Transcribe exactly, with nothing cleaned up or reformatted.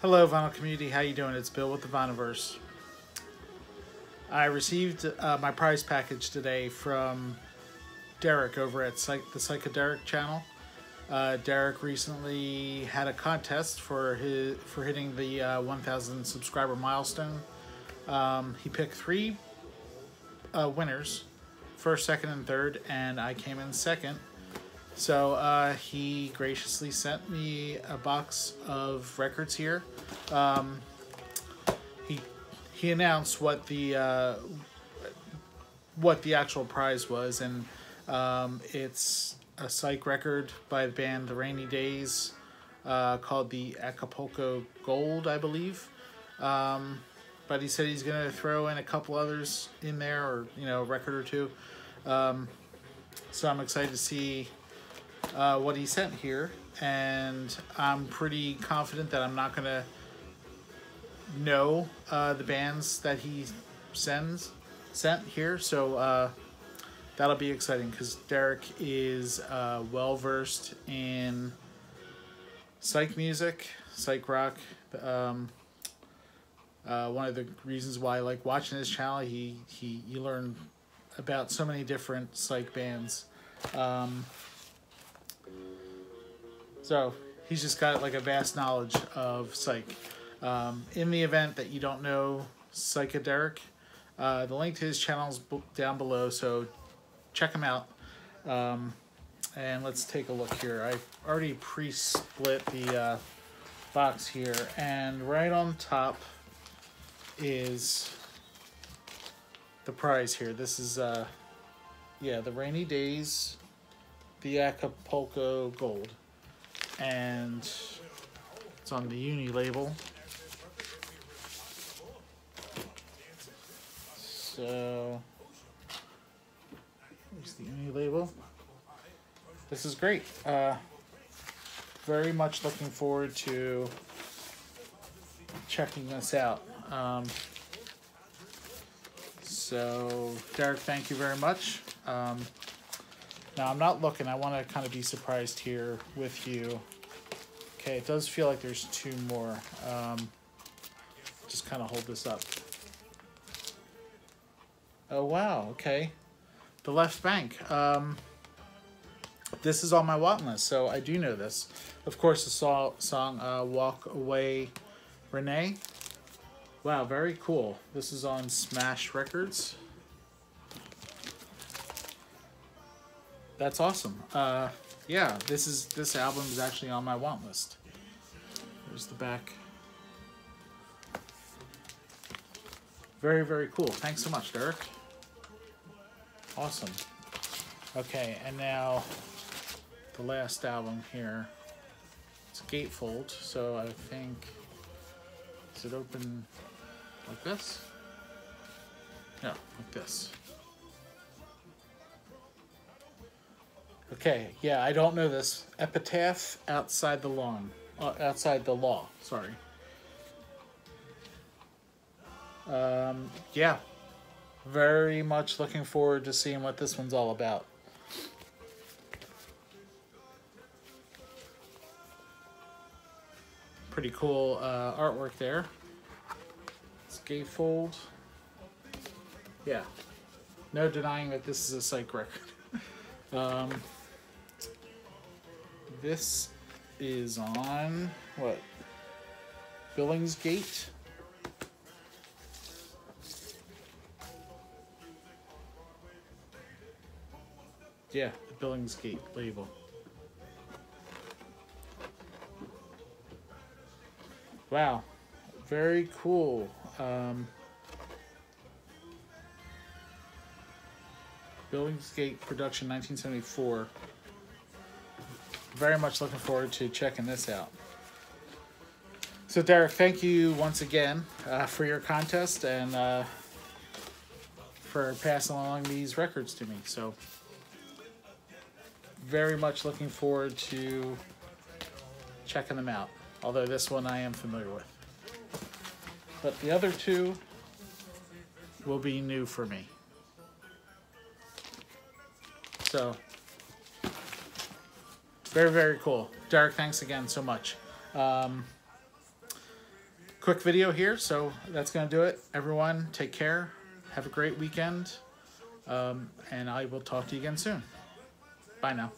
Hello Vinyl Community, how you doing? It's Bill with the Vinylverse. I received uh, my prize package today from Derek over at Psych the PsycheDerek channel. Uh, Derek recently had a contest for his for hitting the uh, one thousand subscriber milestone. Um, he picked three uh, winners, first, second, and third, and I came in second. So uh, he graciously sent me a box of records here. Um, he he announced what the uh, what the actual prize was, and um, it's a psych record by the band The Rainy Days uh, called the Acapulco Gold, I believe. Um, but he said he's gonna throw in a couple others in there, or you know, a record or two. Um, so I'm excited to see Uh, what he sent here, and I'm pretty confident that I'm not gonna know uh, the bands that he sends sent here, so uh, that'll be exciting because Derek is uh, well versed in psych music, psych rock. Um, uh, one of the reasons why I like watching his channel, he he you learn about so many different psych bands. Um, So he's just got like a vast knowledge of psych. Um, in the event that you don't know PsycheDerek, uh, the link to his channel is down below, so check him out. Um, and let's take a look here. I already pre-split the uh, box here, and right on top is the prize here. This is, uh, yeah, The Rainy Days, the Acapulco Gold. And it's on the uni label. So, here's the uni label. This is great. Uh, very much looking forward to checking this out. Um, so, Derek, thank you very much. Um, Now, I'm not looking. I want to kind of be surprised here with you. Okay, it does feel like there's two more. Um, just kind of hold this up. Oh, wow. Okay. The Left Banke. Um, this is on my want list, so I do know this. Of course, the so song uh, Walk Away Renee. Wow, very cool. This is on Smash Records. That's awesome. Uh, yeah, this is this album is actually on my want list. There's the back. Very, very cool. Thanks so much, Derek. Awesome. Okay, and now the last album here. It's gatefold, so I think, does it open like this? No, like this. Okay, yeah, I don't know this. Epitaph, Outside the Law. Uh, outside the Law, sorry. Um, yeah, very much looking forward to seeing what this one's all about. Pretty cool uh, artwork there. It's gatefold. Yeah, no denying that this is a psych record. um... This is on, what, Billingsgate? Yeah, the Billingsgate label. Wow, very cool. Um, Billingsgate production nineteen seventy-four. Very much looking forward to checking this out. So Derek, thank you once again uh, for your contest and uh, for passing along these records to me. So very much looking forward to checking them out. Although this one I am familiar with. But the other two will be new for me. So very, very cool. Derek, thanks again so much. Um, quick video here, so that's going to do it. Everyone, take care. Have a great weekend. Um, and I will talk to you again soon. Bye now.